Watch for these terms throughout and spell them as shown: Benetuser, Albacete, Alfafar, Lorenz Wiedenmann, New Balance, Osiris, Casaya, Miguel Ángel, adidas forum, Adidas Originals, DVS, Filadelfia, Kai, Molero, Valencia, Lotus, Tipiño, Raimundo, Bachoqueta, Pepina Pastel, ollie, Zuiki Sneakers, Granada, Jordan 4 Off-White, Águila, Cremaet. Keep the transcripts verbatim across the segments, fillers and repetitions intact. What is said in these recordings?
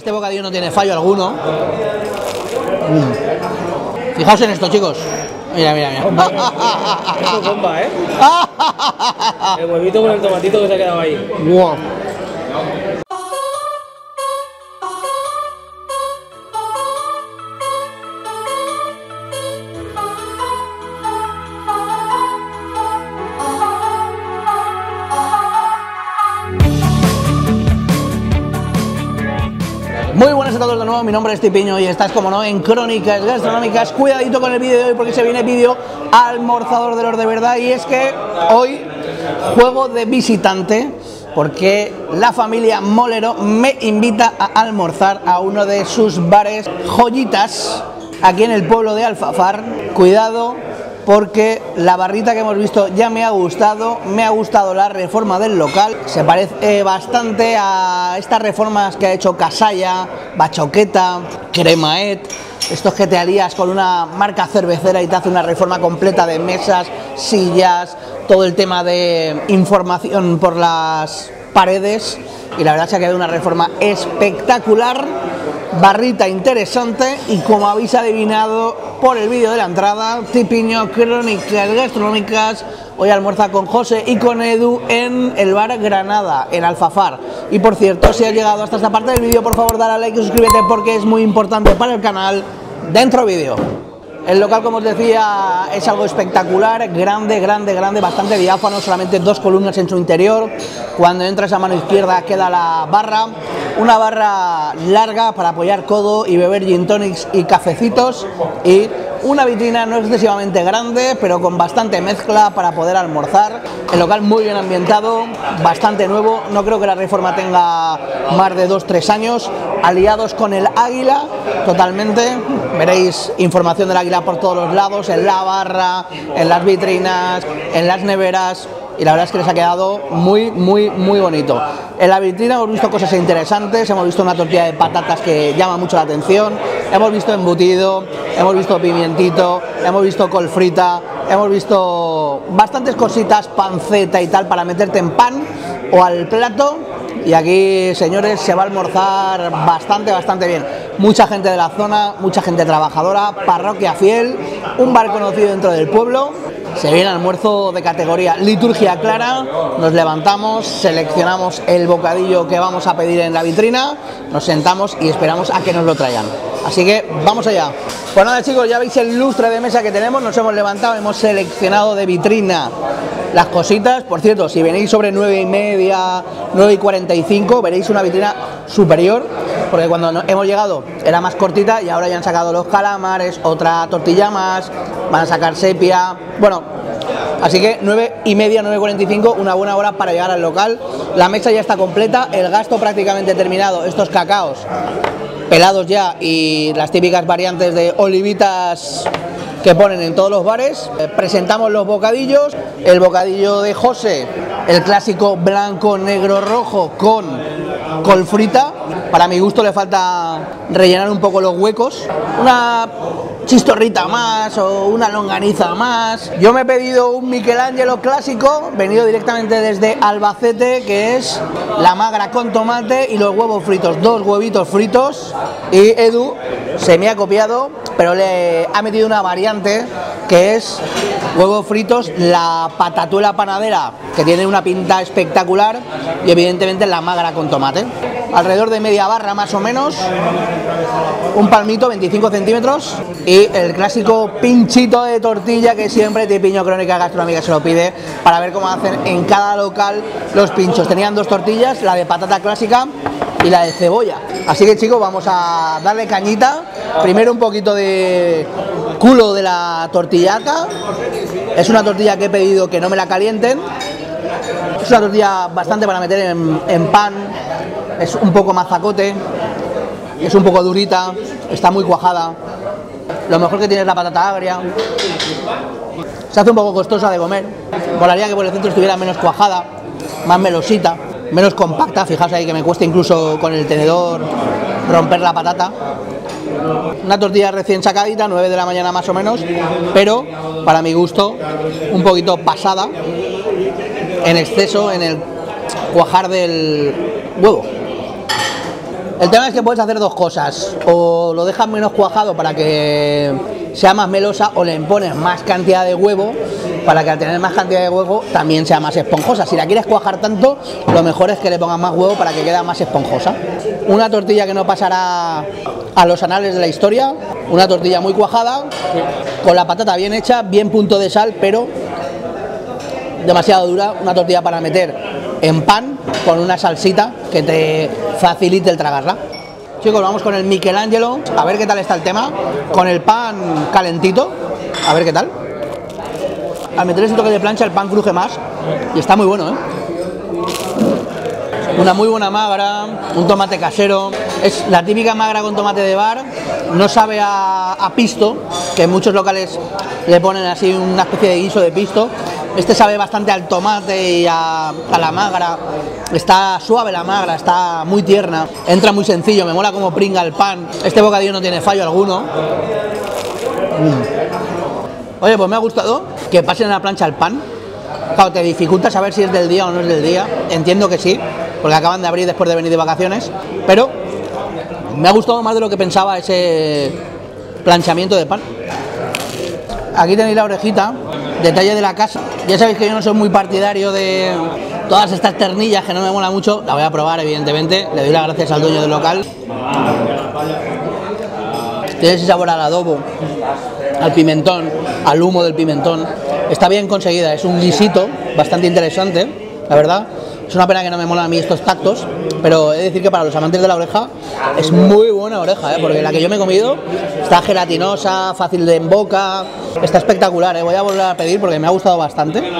Este bocadillo no tiene fallo alguno. Mm. Fijaos en esto, chicos. Mira, mira, mira. Bomba, esto es bomba, ¿eh? El huevito con el tomatito que se ha quedado ahí. Wow. Muy buenas a todos de nuevo, mi nombre es Tipiño y estás como no en Crónicas Gastronómicas. Cuidadito con el vídeo de hoy porque se viene vídeo almorzador de los de verdad. Y es que hoy juego de visitante porque la familia Molero me invita a almorzar a uno de sus bares joyitas aquí en el pueblo de Alfafar. Cuidado porque la barrita que hemos visto ya me ha gustado, me ha gustado la reforma del local. Se parece bastante a estas reformas que ha hecho Casaya, Bachoqueta, Cremaet. Estos que te alías con una marca cervecera y te hace una reforma completa de mesas, sillas, todo el tema de información por las paredes. Y la verdad se ha quedado una reforma espectacular, barrita interesante. Y como habéis adivinado por el vídeo de la entrada, Tipiño Crónicas Gastronómicas hoy almuerza con José y con Edu en el bar Granada, en Alfafar. Y por cierto, si has llegado hasta esta parte del vídeo, por favor dale a like y suscríbete porque es muy importante para el canal. Dentro vídeo. El local, como os decía, es algo espectacular, grande, grande, grande, bastante diáfano, solamente dos columnas en su interior. Cuando entras a mano izquierda queda la barra, una barra larga para apoyar codo y beber gin tonics y cafecitos, y una vitrina no excesivamente grande, pero con bastante mezcla para poder almorzar. El local muy bien ambientado, bastante nuevo, no creo que la reforma tenga más de dos tres años. Aliados con el Águila, totalmente. Veréis información del Águila por todos los lados, en la barra, en las vitrinas, en las neveras. Y la verdad es que les ha quedado muy, muy, muy bonito. En la vitrina hemos visto cosas interesantes, hemos visto una tortilla de patatas que llama mucho la atención, hemos visto embutido, hemos visto pimientito, hemos visto col frita, hemos visto bastantes cositas, panceta y tal para meterte en pan o al plato. Y aquí, señores, se va a almorzar bastante, bastante bien. Mucha gente de la zona, mucha gente trabajadora, parroquia fiel, un bar conocido dentro del pueblo. Se viene almuerzo de categoría, liturgia clara, nos levantamos, seleccionamos el bocadillo que vamos a pedir en la vitrina, nos sentamos y esperamos a que nos lo traigan. Así que vamos allá. Pues nada, chicos, ya veis el lustre de mesa que tenemos, nos hemos levantado, hemos seleccionado de vitrina las cositas. Por cierto, si venís sobre nueve y media, nueve y cuarenta y cinco, veréis una vitrina superior, porque cuando hemos llegado era más cortita y ahora ya han sacado los calamares, otra tortilla más, van a sacar sepia, bueno, así que nueve y media, nueve y cuarenta y cinco, una buena hora para llegar al local. La mesa ya está completa, el gasto prácticamente terminado, estos cacaos pelados ya y las típicas variantes de olivitas que ponen en todos los bares. Eh, presentamos los bocadillos, el bocadillo de José, el clásico blanco, negro, rojo con col frita. Para mi gusto le falta rellenar un poco los huecos, una chistorrita más o una longaniza más. Yo me he pedido un Miguel Ángel clásico, venido directamente desde Albacete, que es la magra con tomate y los huevos fritos, dos huevitos fritos. Y Edu se me ha copiado, pero le ha metido una variante que es huevos fritos, la patatuela panadera, que tiene una pinta espectacular, y evidentemente la magra con tomate. Alrededor de media barra más o menos, un palmito, veinticinco centímetros, y el clásico pinchito de tortilla que siempre Tipiño Crónica Gastronómica se lo pide para ver cómo hacen en cada local los pinchos. Tenían dos tortillas, la de patata clásica y la de cebolla. Así que, chicos, vamos a darle cañita. Primero un poquito de culo de la tortillaca. Es una tortilla que he pedido que no me la calienten. Es una tortilla bastante para meter en, en pan. Es un poco mazacote, es un poco durita, está muy cuajada. Lo mejor que tiene es la patata agria. Se hace un poco costosa de comer. Molaría que por el centro estuviera menos cuajada, más melosita, menos compacta. Fijaos ahí que me cuesta incluso con el tenedor romper la patata. Una tortilla recién sacadita, nueve de la mañana más o menos, pero para mi gusto un poquito pasada, en exceso, en el cuajar del huevo. El tema es que puedes hacer dos cosas: o lo dejas menos cuajado para que sea más melosa, o le pones más cantidad de huevo para que al tener más cantidad de huevo también sea más esponjosa. Si la quieres cuajar tanto, lo mejor es que le pongas más huevo para que quede más esponjosa. Una tortilla que no pasará a los anales de la historia, una tortilla muy cuajada, con la patata bien hecha, bien punto de sal, pero demasiado dura, una tortilla para meter en pan con una salsita que te facilite el tragarla. Chicos, vamos con el Miguel Ángel, a ver qué tal está el tema, con el pan calentito, a ver qué tal. Al meter ese toque de plancha el pan cruje más y está muy bueno, ¿eh? Una muy buena magra, un tomate casero, es la típica magra con tomate de bar, no sabe a, a pisto, que en muchos locales le ponen así una especie de guiso de pisto. Este sabe bastante al tomate y a, a la magra, está suave la magra, está muy tierna, entra muy sencillo, me mola como pringa el pan, este bocadillo no tiene fallo alguno. Mm. Oye, pues me ha gustado que pasen a la plancha el pan. Claro, te dificulta saber si es del día o no es del día, entiendo que sí, porque acaban de abrir después de venir de vacaciones, pero me ha gustado más de lo que pensaba ese planchamiento de pan. Aquí tenéis la orejita, detalle de la casa. Ya sabéis que yo no soy muy partidario de todas estas ternillas, que no me mola mucho. La voy a probar, evidentemente, le doy las gracias al dueño del local. Tiene ese sabor al adobo, al pimentón, al humo del pimentón. Está bien conseguida, es un guisito bastante interesante, la verdad. Es una pena que no me molan a mí estos tactos, pero he de decir que para los amantes de la oreja es muy buena oreja, ¿eh? Porque la que yo me he comido está gelatinosa, fácil de en boca, está espectacular, ¿eh? Voy a volver a pedir porque me ha gustado bastante. Bueno,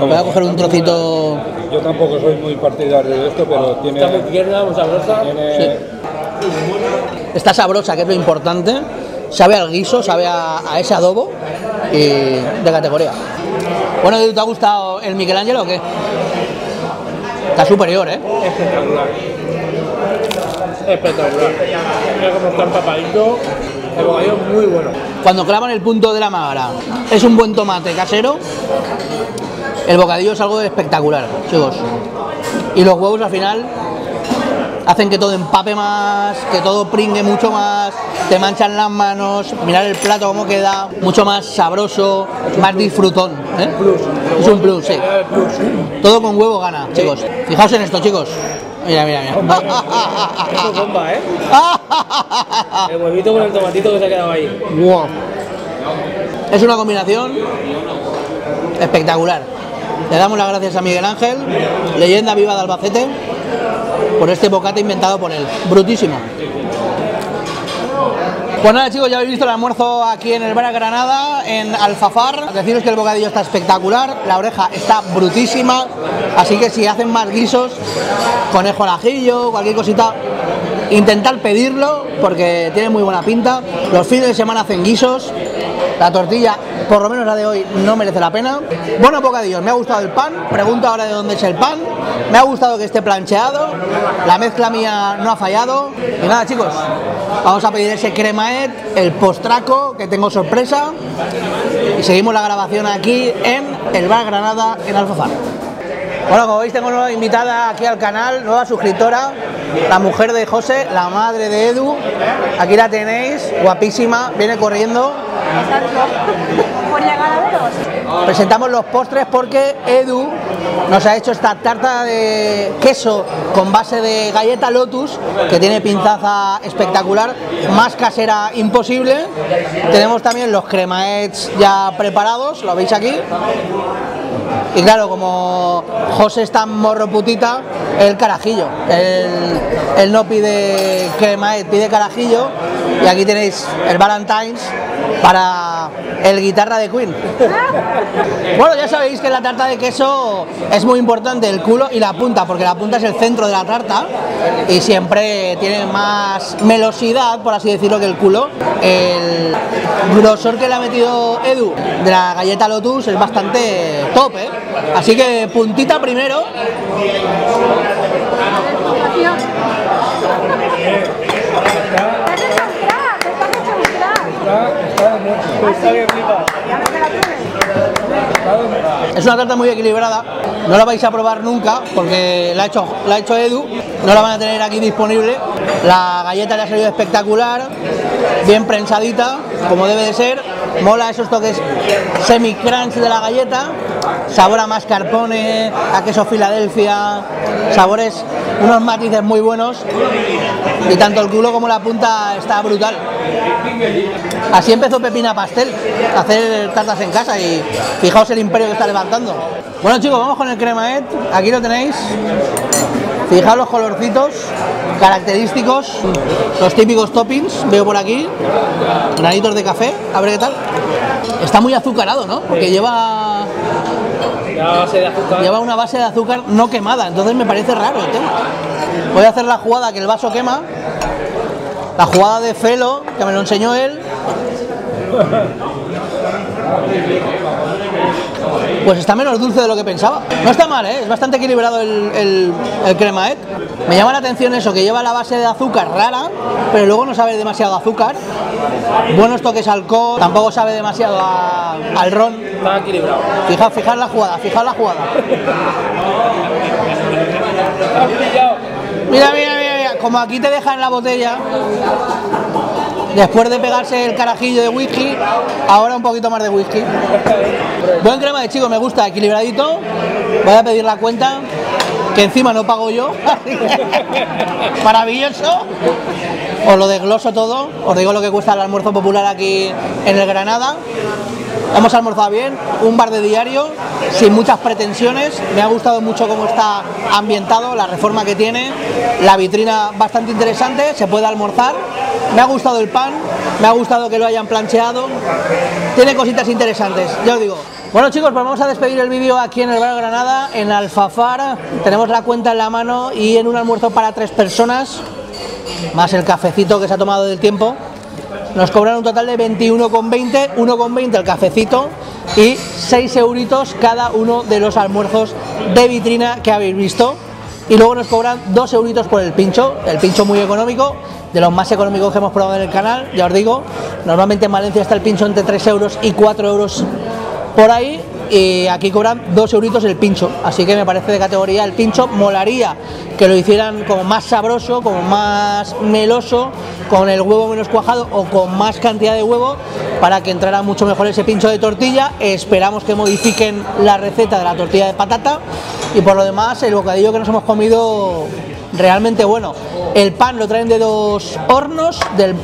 voy a coger un trocito. Yo tampoco soy muy partidario de esto, pero tiene... Está muy tierna, muy sabrosa. Tiene... Sí. Está sabrosa, que es lo importante. Sabe al guiso, sabe a, a ese adobo y de categoría. Bueno, ¿te ha gustado el Miguel Ángel o qué? Está superior, ¿eh? Espectacular. Espectacular. Mira cómo está empapadito. El bocadillo es muy bueno. Cuando clavan el punto de la magra, es un buen tomate casero. El bocadillo es algo espectacular, chicos. Y los huevos al final hacen que todo empape más, que todo pringue mucho más, te manchan las manos. Mirad el plato cómo queda, mucho más sabroso, más disfrutón, ¿eh? Es un plus, sí. Todo con huevo gana, chicos. Fijaos en esto, chicos. Mira, mira, mira. Esto es bomba, ¿eh? El huevito con el tomatito que se ha quedado ahí. Wow. Es una combinación espectacular. Le damos las gracias a Miguel Ángel, leyenda viva de Albacete, por este bocata inventado por él. Brutísimo. Pues nada, chicos, ya habéis visto el almuerzo aquí en el bar Granada, en Alfafar. Deciros que el bocadillo está espectacular, la oreja está brutísima, así que si hacen más guisos, conejo al ajillo, cualquier cosita, intentad pedirlo porque tiene muy buena pinta. Los fines de semana hacen guisos. La tortilla, por lo menos la de hoy, no merece la pena. Bueno, bocadillos, me ha gustado el pan. Pregunto ahora de dónde es el pan. Me ha gustado que esté plancheado. La mezcla mía no ha fallado. Y nada, chicos, vamos a pedir ese cremaet, el postraco, que tengo sorpresa. Y seguimos la grabación aquí en el bar Granada, en Alfafar. Bueno, como veis, tengo nueva invitada aquí al canal, nueva suscriptora, la mujer de José, la madre de Edu. Aquí la tenéis, guapísima, viene corriendo. Por llegar a veros. Presentamos los postres porque Edu nos ha hecho esta tarta de queso con base de galleta Lotus, que tiene pintaza espectacular, más casera imposible. Tenemos también los cremaets ya preparados, lo veis aquí. Y claro, como José es tan morroputita, el carajillo. Él, él no pide cremaet, pide carajillo. Y aquí tenéis el Valentine's para el guitarra de Queen. Bueno, ya sabéis que la tarta de queso es muy importante, el culo y la punta, porque la punta es el centro de la tarta y siempre tiene más melosidad, por así decirlo, que el culo. El grosor que le ha metido Edu de la galleta Lotus es bastante top, ¿eh? Así que puntita primero. Es una tarta muy equilibrada, no la vais a probar nunca porque la ha hecho, la ha hecho Edu, no la van a tener aquí disponible, La galleta le ha salido espectacular, bien prensadita, como debe de ser. Mola esos toques semi-crunch de la galleta, sabor a mascarpone, a queso Filadelfia, sabores, unos matices muy buenos. Y tanto el culo como la punta está brutal. Así empezó Pepina Pastel, a hacer tartas en casa, y fijaos el imperio que está levantando. Bueno chicos, vamos con el Cremaet, aquí lo tenéis. Fijaos los colorcitos característicos, los típicos toppings, veo por aquí, granitos de café, a ver qué tal. Está muy azucarado, ¿no? Porque lleva, base de azúcar. lleva una base de azúcar no quemada, entonces me parece raro el tema. Voy a hacer la jugada que el vaso quema, la jugada de Felo, que me lo enseñó él. Pues está menos dulce de lo que pensaba. No está mal, ¿eh? Es bastante equilibrado el, el, el Cremaet. Me llama la atención eso, que lleva la base de azúcar rara, pero luego no sabe demasiado a azúcar. Buenos toques al alcohol, tampoco sabe demasiado a, al ron. Está equilibrado. Fijaos, fijaos la jugada, fijaos la jugada. Mira, mira, mira, mira, como aquí te dejan la botella. Después de pegarse el carajillo de whisky, ahora un poquito más de whisky. Buen crema de chico, me gusta, equilibradito. Voy a pedir la cuenta, que encima no pago yo. Maravilloso. Os lo desgloso todo, os digo lo que cuesta el almuerzo popular aquí en el Granada. Hemos almorzado bien, un bar de diario, sin muchas pretensiones. Me ha gustado mucho cómo está ambientado, la reforma que tiene, la vitrina bastante interesante, se puede almorzar. Me ha gustado el pan, me ha gustado que lo hayan plancheado, tiene cositas interesantes, ya os digo. Bueno chicos, pues vamos a despedir el vídeo aquí en el barrio Granada, en Alfafar. Tenemos la cuenta en la mano y en un almuerzo para tres personas, más el cafecito que se ha tomado del tiempo. Nos cobraron un total de veintiuno con veinte, uno con veinte el cafecito y seis euritos cada uno de los almuerzos de vitrina que habéis visto. Y luego nos cobran dos euritos por el pincho, el pincho muy económico, de los más económicos que hemos probado en el canal, ya os digo. Normalmente en Valencia está el pincho entre tres euros y cuatro euros por ahí, y aquí cobran dos euritos el pincho, así que me parece de categoría el pincho. Molaría que lo hicieran como más sabroso, como más meloso, con el huevo menos cuajado o con más cantidad de huevo, para que entrara mucho mejor ese pincho de tortilla. Esperamos que modifiquen la receta de la tortilla de patata, y por lo demás el bocadillo que nos hemos comido realmente bueno. El pan lo traen de dos hornos, del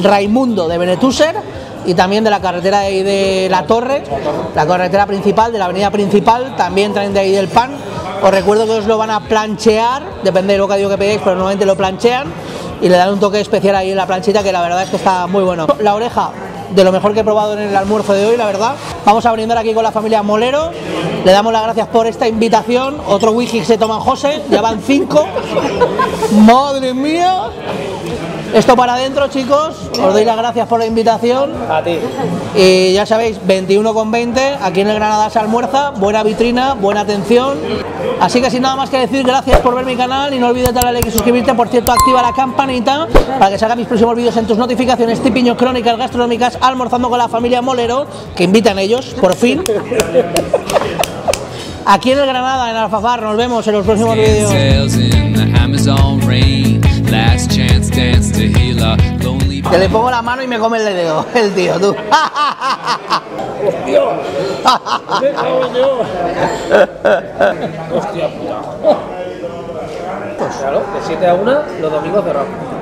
Raimundo de Benetuser y también de la carretera de, de la Torre, la carretera principal, de la avenida principal, también traen de ahí del pan. Os recuerdo que os lo van a planchear, depende del bocadillo que peguéis, pero normalmente lo planchean y le dan un toque especial ahí en la planchita, que la verdad es que está muy bueno. La oreja, de lo mejor que he probado en el almuerzo de hoy, la verdad. Vamos a brindar aquí con la familia Molero, le damos las gracias por esta invitación. Otro whisky que se toma José, ya van cinco. ¡Madre mía! Esto para adentro, chicos. Os doy las gracias por la invitación. A ti. Y ya sabéis, veintiuno con veinte, aquí en el Granada se almuerza, buena vitrina, buena atención. Así que sin nada más que decir, gracias por ver mi canal y no olvides darle a like y suscribirte. Por cierto, activa la campanita para que salgan mis próximos vídeos en tus notificaciones. Tipiño, crónicas gastronómicas, almorzando con la familia Molero, que invitan ellos, por fin. Aquí en el Granada, en Alfafar, nos vemos en los próximos vídeos. Que le pongo la mano y me come el dedo, el tío, tú. Hostia puta. Claro, de siete a una, los domingos cerramos.